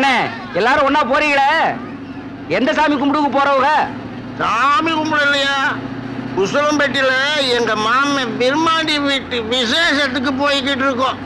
அண்ணே எல்லாரும் ஒன்னா போறீங்களே, எந்த சாமி கும்பிடுக்கு போறவங்க? சாமி கும்பிடு இல்லையா, உசலம்பேட்டையில எங்க மாம பெருமாண்டி வீட்டு விசேஷத்துக்கு போய்கிட்டு இருக்கோம்.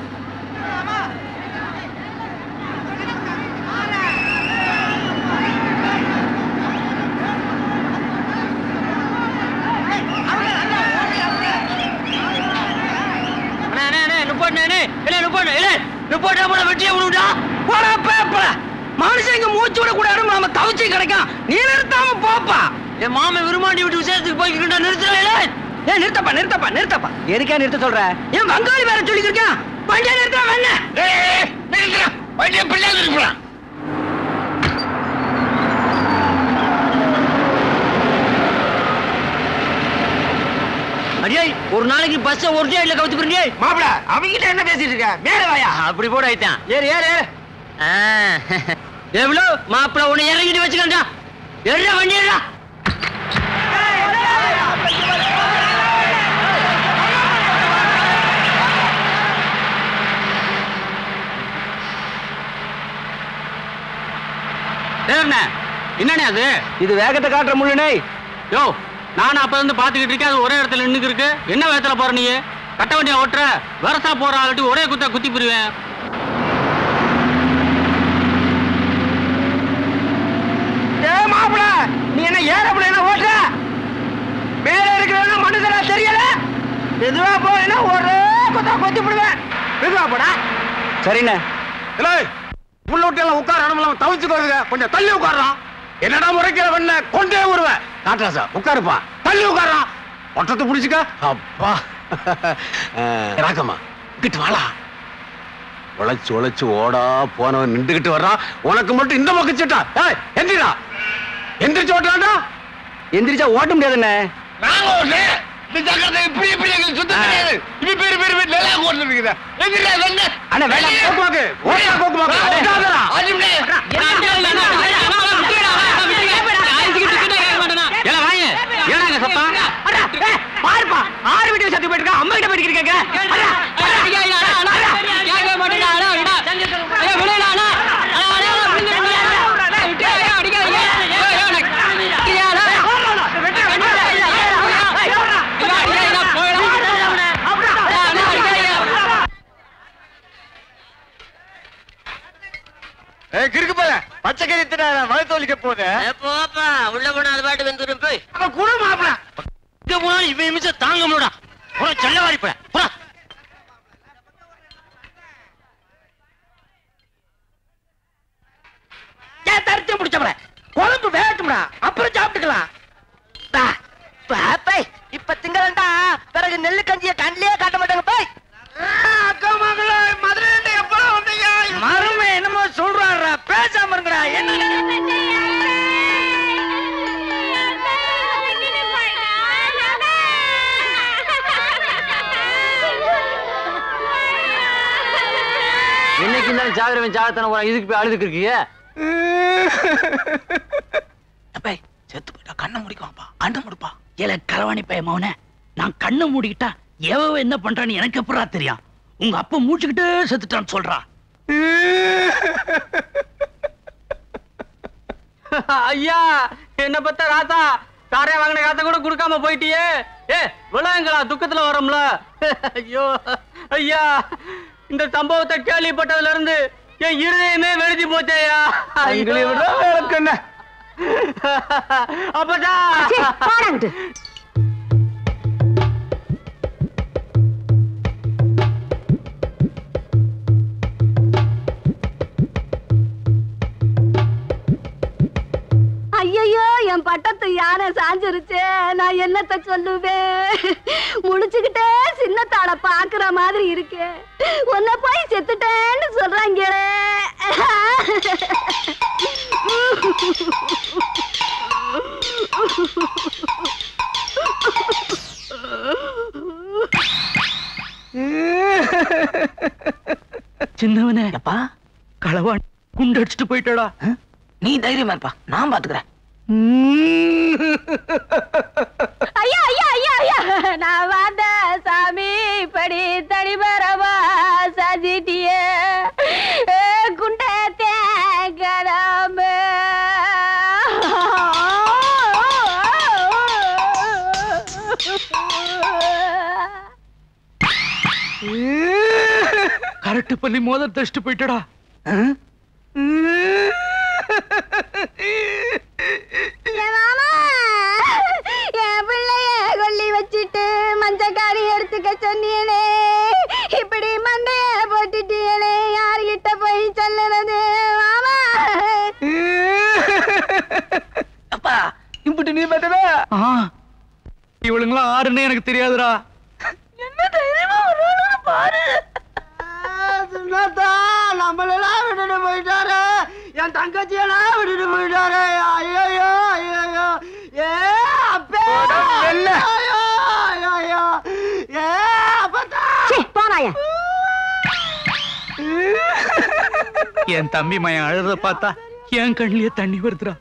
ஒரு நாளைக்கு பஸ் ஒரு சைடுல கவுத்துக்கிறீங்க மாப்பிள, அவங்கிட்ட என்ன பேசிட்டு இருக்க, மேல வாயா. அப்படி போட ஆயிட்டான். ஏறு ஏறு ஏறு. எவ்வளோ மாப்பிள உன்னை இறங்கிட்டு வச்சுக்கண்டா, எற வண்டியா. என்னண்ணே அது, இது வேகத்தை காட்டுற முள்ளுனே. யோ நானும் அப்ப இருந்து பாத்துக்கிட்டு இருக்கேன், அது ஒரே இடத்துல நின்னுக்கு இருக்கு. என்ன வேகத்துல போற நீ, கட்ட வண்டியா ஓட்டுற, வருஷா போற ஆளுட்டி ஒரே குத்த குத்தி புரிவேன். நீ என்ன ஏறப்பட ஓட்டுற, மேல இருக்கிற மனுஷனா தெரியல, எதுவா போனா ஒரே குத்த குத்தி புடுவேன். எதுவா போடா. சரிண்ணே கொஞ்சம் தள்ளி உட்கார்றான். என்னடா முறைக்கிற பண்ண கொண்டே வருவேன். காட்டராசா உட்காருப்பா, தள்ளி உட்கார்றான். ஒற்றத்தை புடிச்சுக்க. அப்பா ராக்கம்மா கிட்ட வாடா. உழைச்சு உழைச்சு ஓடா போனவன் நின்றுகிட்டு வர்றான், உனக்கு மட்டும் இந்த மக்கிச்சுட்டா. எந்திரா, எந்திரிச்சு ஓட்டலாண்டா. எந்திரிச்சா ஓட்ட முடியாதுண்ணே, கிருக்கு போல பச்சைக்கறி தினாரா வயத்தோலிக்க போதே போப்பா. உள்ள போன அது பாட்டு வெந்துரும் போய் அப்ப குடு மாப்ள. இங்க போனா இவன் மிச்ச தாங்க முடியடா. போற செல்லவாரி போற போற. ஏ தரத்து முடிச்சப்ற குழம்பு வேட்டும்டா, அப்புறம் சாப்பிட்டுக்கலாம். பாப்பா இப்ப திங்கலண்டா, பிறகு நெல்லு கஞ்சியை கண்ணிலே காட்ட மாட்டாங்க. போய் அக்கமாங்களே மதுரையில எப்போ வந்தீங்க? மருமே என்னமோ சொல்றாரா, பேசாம இருங்கடா. என்ன இன்னைக்கு இருந்தாலும் ஜாகிரவன் ஜாகத்தான போறான், இதுக்கு போய் அழுதுக்கு இருக்கீங்க. அப்பா செத்து போயிட்டா கண்ணை முடிக்குவாப்பா, அண்ணை முடிப்பா. ஏல கரவாணி பைய மௌனே, நான் கண்ணை மூடிக்கிட்டா எவ என்ன பண்றான்னு எனக்கு எப்படா தெரியும்? உங்க அப்பா மூச்சுக்கிட்டே செத்துட்டான்னு சொல்றா. ஐயா என்ன பத்த ராசா, சாரையா வாங்கின காசை கூட குடுக்காம போயிட்டியே. ஏ விளையாங்களா துக்கத்துல வரோம்ல. ஐயோ ஐயா, இந்த சம்பவத்தை கேள்விப்பட்டதுல இருந்து என் இருதயமே வெடிச்சு போச்சேயா. அப்பதான் ஐயோ என் பட்டத்து யானை சாஞ்சிருச்சு. நான் என்னத்த சொல்லுவேன், முடிச்சுக்கிட்டே சின்னத்தாட பாக்குற மாதிரி இருக்கு. உன்ன போய் செத்துட்டேன்னு சொல்றாங்களே. சின்னவனே அப்பா களவா குண்டு அடிச்சுட்டு போயிட்டடா. நீ தைரியமா இருப்பா, நான் பாத்துக்கிறேன். ஐயா ஐயா ஐயா ஐயா, நான் வந்த சாமி படி தனிபரவா சாதிட்டிய குண்ட தேங்க ಕ್ಯಾರೆಟ್ ಪಲ್ಲಿ ಮೋದದಷ್ಟು ಬಿಟ್ಟಡಾ எனக்கு தெரியாதுடா என்ன தைரியமா வரணும்னு பாரு சும்மாடா நம்மளலாம் விட்டுட்டு போயிட்டாரு என் தங்கச்சியலாம் விட்டுட்டு போயிட்டாரு ஐயோ ஐயோ ஏ அப்பா ஐயோ ஐயோ ஏ அப்பா சீ போனாயா என் தம்பி மயன் அழுறத பார்த்தா என் கண்ணிலே தண்ணி வருதுடா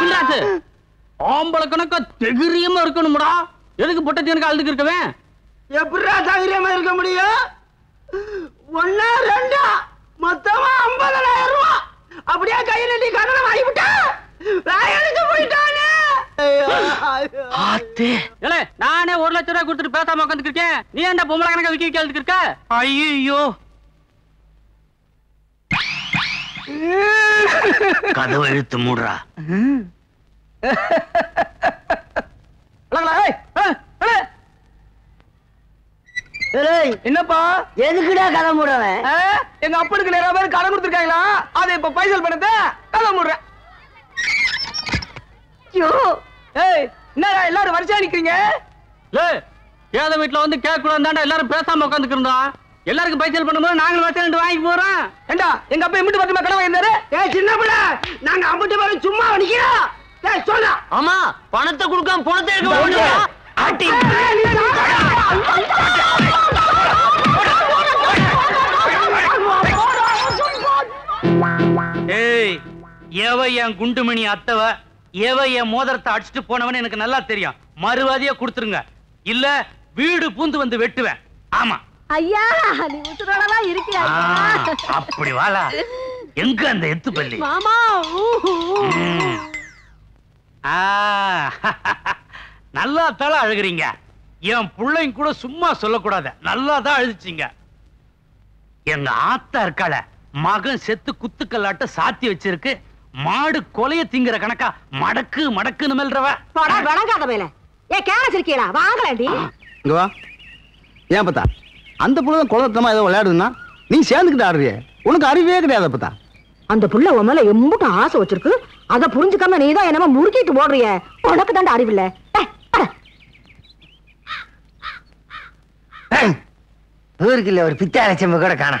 பிள்ளாச்சு ஆம்பளை கணக்கா தைரியமா இருக்கணும்டா எதுக்கு பொட்டத்தி எனக்கு அழுதுக்கு இருக்கவேன் எப்படா தைரியமா இருக்க முடியும் ஒன்னா ரெண்டா மொத்தமா 50,000 ரூபா அப்படியே கையில நீ கண்ணனை வாங்கி விட்டா வேலைக்கு போயிட்டானே ஆத்தே ஏலே நானே 1,00,000 ரூபா கொடுத்துட்டு பேசாம உட்கார்ந்துக்கிட்டேன் நீ என்ன பொம்பளை கணக்கா விக்கி விக்கி அழுதுக்கு இருக்க ஐயோ கதவை இழுத்து மூடுறா என்னப்பா எதுக்குடா கதை மூடுறேன் எங்க அப்பனுக்கு நிறைய பேர் கடன் கொடுத்துருக்காங்களா அதை இப்ப பைசல் பண்ணத கதை மூடுறேன் என்னடா எல்லாரும் வரிசையா நிக்கிறீங்க ஏத வீட்டுல வந்து கேட்க கூடாது தாண்டா எல்லாரும் பேசாம உட்காந்துக்கு இருந்தா எல்லாருக்கும் பைசல் பண்ணும்போது நாங்களும் வச்சு வாங்கி போறோம் ஏண்டா எங்க அப்பா எம்பிட்டு பத்திரமா கடை வாங்கினாரு ஏ சின்ன பிள்ளை நாங்க அம்பிட்டு பாரு சும்மா நிக்கிறோம் ஏ சொல்ல ஆமா பணத்தை கொடுக்காம பணத்தை ஏய் ஏவ என் குண்டுமணி அத்தவ ஏவ என் மோதிரத்தை அடிச்சுட்டு போனவன்னு எனக்கு நல்லா தெரியும் மறுவாதியா கொடுத்துருங்க இல்ல வீடு பூந்து வந்து வெட்டுவேன் ஆமா ஐயா நீ உசுரோடவா இருக்கியா அப்படி வாளா எங்க அந்த எத்துப்பள்ளி மாமா நல்லா தலை அழுகிறீங்க என் பிள்ளைங்க கூட சும்மா சொல்லக்கூடாது நல்லா தான் அழுதிச்சிங்க எங்க ஆத்தா இருக்கால மகன் செத்து குத்துக்கல்லாட்ட சாத்தி வச்சிருக்கு மாடு கொலைய திங்கிற கணக்கா மடக்கு மடக்குன்னு மெல்றவ வணங்காத மேல ஏன் கேரஸ் இருக்கீங்களா வாங்கலாண்டி இங்க வா ஏன் பார்த்தா அந்த புள்ள குளத்தமா ஏதோ விளையாடுதுன்னா நீ சேர்ந்துக்கிட்டு ஆடுறிய உனக்கு அறிவே கிடையாது அப்பதா அந்த புள்ள உன் மேல எம்பிட்ட ஆசை வச்சிருக்கு அதை புரிஞ்சுக்காம நீ தான் என்னமா முறுக்கிட்டு ஓடுறிய உனக்கு தாண்ட அறிவில்லை ஊருக்குள்ள ஒரு பித்த அரைச்சம்ப கூட காணா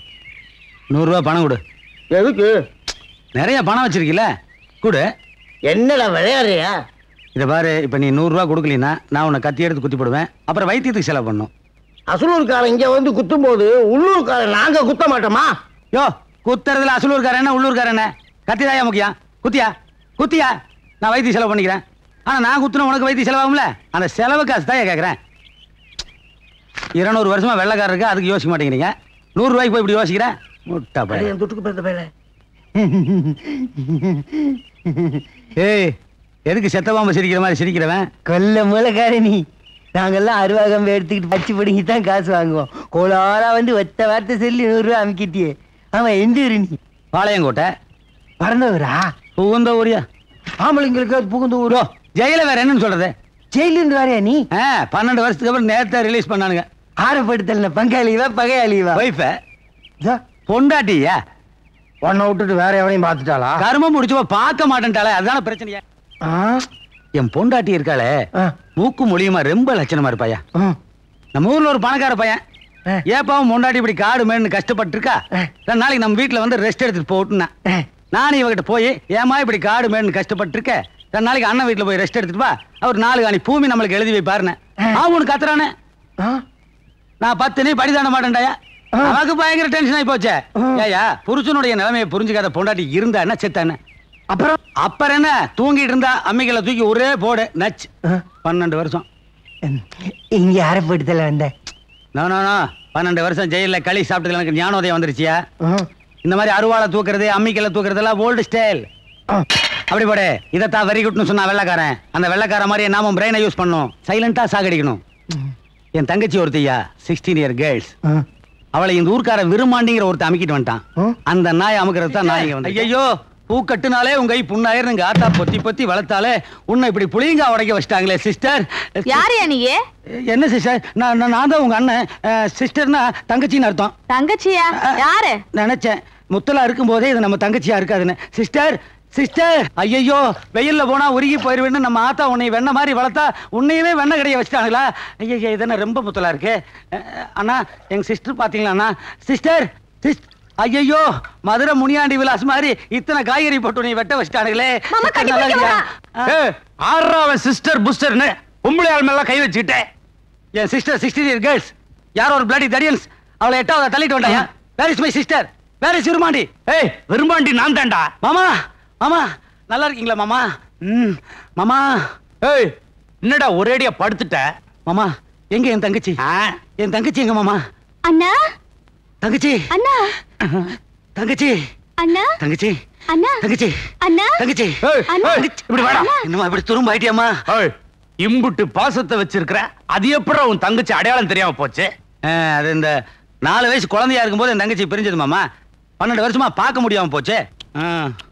100 ரூபா பணம் கொடு எதுக்கு நிறைய பணம் வச்சிருக்கீல கொடு என்னடா விளையாடுறியா இதை பாரு இப்போ நீ 100 ரூபா கொடுக்கலனா நான் உன்னை கத்தி எடுத்து குத்தி போடுவேன் அப்புறம் வைத்தியத்துக்கு செலவு பண்ணும் அசலூர்காரன் இங்கே வந்து குத்தும் போது உள்ளூர்காரன் நாங்கள் குத்த மாட்டோமா யோ குத்துறதுல அசலூர்காரன் என்ன உள்ளூர்காரன் என்ன கத்தி தாயா முக்கியம் குத்தியா குத்தியா நான் வைத்திய செலவு பண்ணிக்கிறேன் ஆனால் நான் குத்துனா உனக்கு வைத்திய செலவாகும்ல அந்த செலவு காசு தாயா கேட்குறேன் 200 வருஷமா வெள்ளைக்காரர் இருக்கு அதுக்கு யோசிக்க மாட்டேங்கிறீங்க 100 ரூபாய்க்கு போய் இப்படி யோசிக்கிறேன் முட்டா பையன் தொட்டுக்கு பிறந்த பையன் ஏய் எதுக்கு செத்தவாம சிரிக்கிற மாதிரி சிரிக்கிறவன் கொல்ல மூலக்காரி நீ நாங்கெல்லாம் அருவாகம்பை எடுத்துக்கிட்டு பச்சு பிடிங்கி தான் காசு வாங்குவோம் கோளாரா வந்து ஒத்த வார்த்தை சொல்லி 100 ரூபா அமுக்கிட்டியே ஆமா எந்த ஊரு நீ பாளையங்கோட்டை பறந்த ஊரா புகுந்த ஊரியா ஆம்பளைங்களுக்கு அது புகுந்த ஊரோ ஜெயில வேற என்னன்னு சொல்றது ஜெயிலிருந்து வேறையா நீ 12 வருஷத்துக்கு அப்புறம் நேரத்தை ரிலீஸ் பண்ணானுங்க ஆரப்படுத்தல பங்காளிவா பகையாளிவா வைஃப பொண்டாட்டியா ஒன்ன விட்டுட்டு வேற எவனையும் பார்த்துட்டாளா? கர்மம் முடிச்சவ பார்க்க மாட்டேன்ட்டாளே, அதுதான பிரச்சனையா? என் பொண்டாட்டி இருக்காளே, மூக்கு மொழியுமா ரொம்ப லட்சணமா இருப்பாயா. நம்ம ஊர்ல ஒரு பணக்கார பையன் ஏப்பாவும் பொண்டாட்டி இப்படி காடு மேன்னு கஷ்டப்பட்டு இருக்கா, நாளைக்கு நம்ம வீட்டுல வந்து ரெஸ்ட் எடுத்துட்டு போட்டுனா, நானும் இவகிட்ட போய் ஏமா இப்படி காடு மேன்னு கஷ்டப்பட்டு இருக்க, நாளைக்கு அண்ணன் வீட்டுல போய் ரெஸ்ட் எடுத்துட்டு வா, அவர் 4 காணி பூமி நம்மளுக்கு எழுதி போய் பாருன்னு அவனுக்கு கத்துறானே. நான் 10 நீ படிதான மாட்டேன்டாயா, அவனுக்கு பயங்கர டென்ஷன் ஆகி போச்சே. ஏயா புருஷனுடைய நிலைமையை புரிஞ்சுக்காத பொண்டாட்டி இருந்தா என்ன செத்தானே? அப்புறம் அப்புறம் என்ன, தூங்கிட்டு இருந்தா அம்மிகளை தூக்கி ஒரே போடு நச்சு. 12 வருஷம் இங்க அரைப்படுத்தல வந்த நானா 12 வருஷம் ஜெயில களி சாப்பிட்டதுல எனக்கு ஞானோதயம் வந்துருச்சியா? இந்த மாதிரி அருவாளை தூக்குறது அம்மிகளை தூக்குறதெல்லாம் ஓல்டு ஸ்டைல். அப்படி போடு, இதத்தான் வெரி குட்னு சொன்னா வெள்ளைக்காரன், அந்த வெள்ளைக்கார மாதிரியே நாமும் பிரெயினை யூஸ் பண்ணணும், சைலண்டா சாகடிக்கணும். என் தங்கச்சி ஒருத்தையா 16 இயர் கேர்ள்ஸ், அவளை இந்த ஊர்க்கார விரும்பாண்டிங்கிற ஒருத்த அமைக்கிட்டு வந்துட்டான். அந்த நாய் அமுக்கிறது தான் நாய் வந்து. ஐயோ பூ கட்டுனாலே உங்க கை புண்ணாயிருங்க, ஆத்தா பொத்தி பொத்தி வளர்த்தாலே உன்னை இப்படி புளியங்கா உடைக்க வச்சிட்டாங்களே சிஸ்டர். யாரையா நீயே? என்ன சிஸ்டர்? நான் தான் உங்க அண்ணன். சிஸ்டர்னா தங்கச்சின்னு அர்த்தம். தங்கச்சியா? யாரு? நினைச்சேன் முத்தலா இருக்கும் போதே இது நம்ம தங்கச்சியா இருக்காதுன்னு. சிஸ்டர் சிஸ்டர், ஐயோ வெயில்ல போனா உருகி போயிருவேன்னு நம்ம ஆத்தா உன்னை வெண்ண மாதிரி வளர்த்தா உன்னையவே வெண்ண கடைய வச்சுட்டாங்களா? ஐயா இதென்ன ரொம்ப முத்தலா இருக்கு. அண்ணா எங்க சிஸ்டர் பாத்தீங்களா அண்ணா? சிஸ்டர் சிஸ்டர், ஐயோ மதுரை முனியாண்டி விலாஸ் மாதிரி இத்தனை காய்கறி போட்டு உன்னை வெட்ட வச்சுட்டானுங்களே. ஆறாவன் சிஸ்டர் புஸ்டர்னு பொம்பளையாள் மேல கை வச்சுக்கிட்டேன். என் சிஸ்டர் 16 இயர் கேர்ள்ஸ், யாரோ ஒரு பிளடி தடியன்ஸ் அவளை 8வது தள்ளிட்டு வந்தாயா. Where is my sister? Where is Virumandi? ஏய் விரும்பாண்டி நான் தான்டா. மாமா மாமா நல்லா இருக்கீங்களா மாமா? ம் மாமா. ஏய் என்னடா ஒரேடியா படுத்துட்ட? மாமா எங்க என் தங்கச்சி? என் தங்கச்சி எங்க மாமா? அண்ணா தங்கச்சி அண்ணா தங்கச்சி அண்ணா தங்கச்சி அண்ணா தங்கச்சி அண்ணா தங்கச்சி. ஏய் இப்படி வாடா. என்னம்மா இப்படி துரும்பு ஐடியாமா? ஏய் இம்புட்டு பாசத்தை வச்சிருக்கற, அது எப்பறம் உன் தங்கச்சி அடையாளம் தெரியாம போச்சு? அது இந்த 4 வயசு குழந்தையா இருக்கும்போது என் தங்கச்சி பிரிஞ்சது மாமா. 12 வருஷமா பார்க்க முடியாம போச்சு.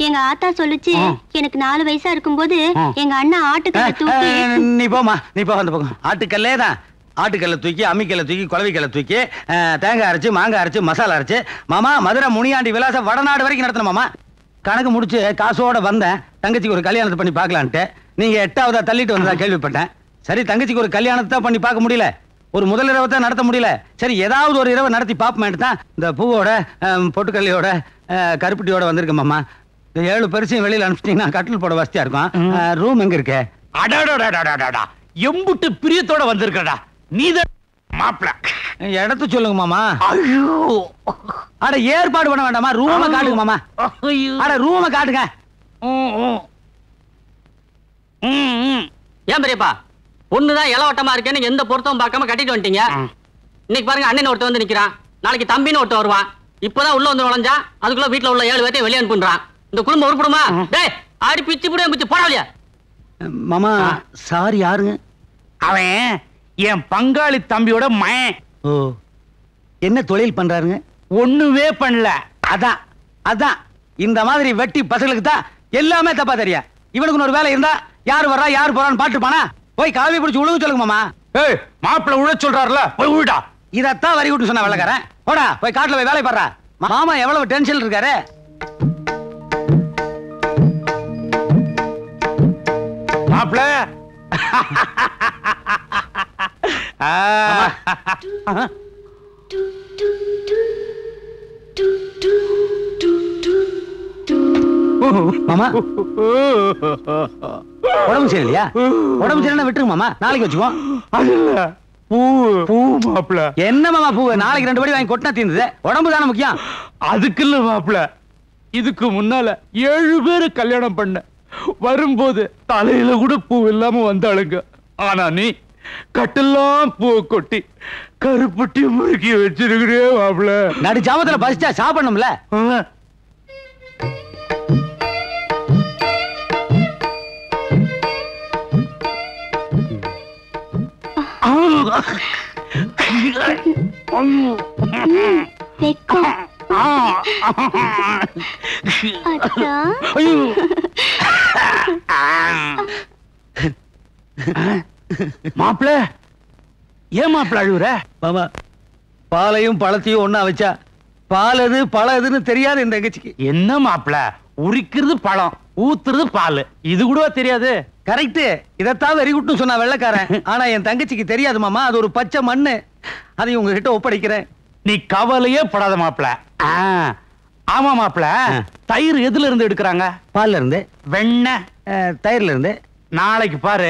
எங்க ஆத்தா சொல்லுச்சு எனக்கு 4 வயசா இருக்கும்போது எங்க அண்ணா ஆட்டுக்கல்ல தூக்கி. நீ போமா, நீ போ, அந்த பக்கம் ஆட்டுக்கல்லே தான். ஆட்டுக்கல்ல தூக்கி அம்மிக்கல்ல தூக்கி குளவிக்கல்ல தூக்கி தேங்காய் அரைச்சு மாங்காய் அரைச்சு மசாலா அரைச்சு மாமா மதுரை முனியாண்டி விலாசம் வடநாடு வரைக்கும் நடத்தணும் மாமா. கணக்கு முடிச்சு காசோட வந்தேன் தங்கச்சிக்கு ஒரு கல்யாணத்தை பண்ணி பார்க்கலான்ட்டு. நீங்க 8வதா தள்ளிட்டு வந்ததா கேள்விப்பட்டேன். சரி தங்கச்சிக்கு ஒரு கல்யாணத்தை தான் பண்ணி பார்க்க முடியல, ஒரு முதல் இரவை தான் நடத்த முடியல. சரி ஏதாவது ஒரு இரவை நடத்தி பார்ப்போமேட்டு தான் இந்த பூவோட பொட்டுக்கல்லையோட கருப்பட்டியோட வந்திருக்கேன் மாமா. 7 பேரையும் வெளியில் அனுப்பிச்சிட்டீங்கன்னா கட்டில் போட வசதியா இருக்கும். ரூம் எங்க இருக்கு? அடாடா எம்புட்டு பிரியத்தோட வந்திருக்கடா நீ தான் மாப்பிள. இடத்த சொல்லுங்க மாமா. ஐயோ அட ஏற்பாடு பண்ண வேண்டாமா, ரூமை காட்டுங்க மாமா. அட ரூமை காட்டுங்க. ஏன் பெரியப்பா ஒண்ணுதான் இளவட்டமா இருக்கேன்னு எந்த பொருத்தமும் பார்க்காம கட்டிட்டு வந்துட்டீங்க. இன்னைக்கு பாருங்க அண்ணன் ஒருத்த வந்து நிக்கிறான், நாளைக்கு தம்பின்னு ஒருத்த வருவான். இப்பதான் உள்ள வந்து நுழைஞ்சா அதுக்குள்ள வீட்டுல உள்ள 7 பேர்த்தையும் வெளியே அனுப்புறான். இந்த குடும்பம் உருப்படுமா? டேய் ஆடி பிச்சு புடிச்சு பிச்சு போடலையா மாமா? சார் யாருங்க? அவன் என் பங்காளி தம்பியோட மகன். ஓ என்ன தொழில் பண்றாருங்க? ஒண்ணுமே பண்ணல. அதான் அதான் இந்த மாதிரி வெட்டி பசங்களுக்கு தான் எல்லாமே தப்பா தெரியா. இவனுக்கு ஒரு வேலை இருந்தா யாரு வர்றா யாரு போறான்னு பாட்டுப்பானா? போய் காவி பிடிச்சி உழுவு சொல்லுங்க மாமா. ஏய் மாப்பிள்ள உழ சொல்றாருல, போய் உழுடா. இதத்தான் வரி விட்டு சொன்ன வெள்ளக்காரன். போடா போய் காட்டுல போய் வேலை பாடுறா. மாமா எவ்வளவு டென்ஷன் இருக்காரு. மாப்பிள்ள மாமா உடம்பு சரியில்லையா? உடம்பு சரியில்லை விட்டுருங்க மாமா, நாளைக்கு வச்சுக்கோம். பூ பூ மாப்பிள. என்ன மாமா பூ? நாளைக்கு 2 படி வாங்கி கொட்டினா தீர்ந்தது. உடம்பு தானே முக்கியம். அதுக்கு இல்ல மாப்பிள, இதுக்கு முன்னால 7 பேர் கல்யாணம் பண்ண வரும்போது தலையில கூட பூ இல்லாம வந்தாளுங்க. ஆனா நீ கட்டெல்லாம் பூ கொட்டி கருப்பட்டி முறுக்கி வச்சிருக்கிறே மாப்பிள. நடு ஜாமத்துல பசிச்சா சாப்பிடணும்ல. மாப்பிள்ள ஏன் மாப்பிள்ள அழுவுற? மாமா பாலையும் பழத்தையும் ஒன்னா வச்சா பாலது பழதுன்னு தெரியாது இந்த எங்கச்சிக்கு. என்ன மாப்பிள, உரிக்கிறது பழம், ஊத்துறது பால், இது கூட தெரியாது. கரெக்ட், இதத்தான் வெறி குட்டுன்னு சொன்னா வெள்ளைக்காரன். ஆனா என் தங்கச்சிக்கு தெரியாது மாமா, அது ஒரு பச்சை மண்ணு. அதை உங்ககிட்ட ஒப்படைக்கிறேன், நீ கவலையே படாத மாப்பிள. ஆமா மாப்பிள, தயிர் எதுல இருந்து எடுக்கிறாங்க? பால்ல இருந்து. வெண்ணெய் தயிர்ல இருந்து. நாளைக்கு பாரு,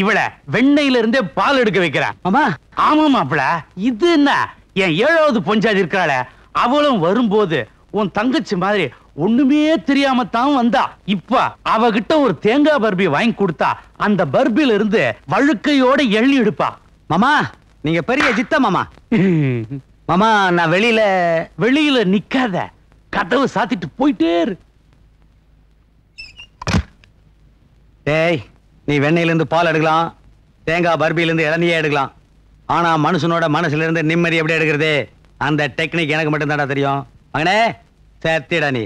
இவள வெண்ணெயில இருந்தே பால் எடுக்க வைக்கிறான். ஆமா ஆமா மாப்பிள, இது என்ன என் 7வது பொஞ்சாதி இருக்கிறாள, அவளும் வரும்போது உன் தங்கச்சி மாதிரி ஒண்ணுமே தெரியாம தான் வந்தா. இப்ப அவகிட்ட ஒரு தேங்காய் பர்பி வாங்கி கொடுத்தா அந்த பர்பில இருந்து வழுக்கையோட எள்ளி எடுப்பா. மாமா நீங்க பெரிய ஜித்த மாமா. மாமா நான் வெளியில வெளியில நிக்காத, கதவு சாத்திட்டு போயிட்டே இரு. டேய், நீ வெண்ணையிலிருந்து பால் எடுக்கலாம், தேங்காய் பர்பியிலிருந்து இளநியே எடுக்கலாம். ஆனா மனுஷனோட மனசுல இருந்து நிம்மதி எப்படி எடுக்கிறது, அந்த டெக்னிக் எனக்கு மட்டும் தான்டா தெரியும். மகனே சேர்த்திடா நீ.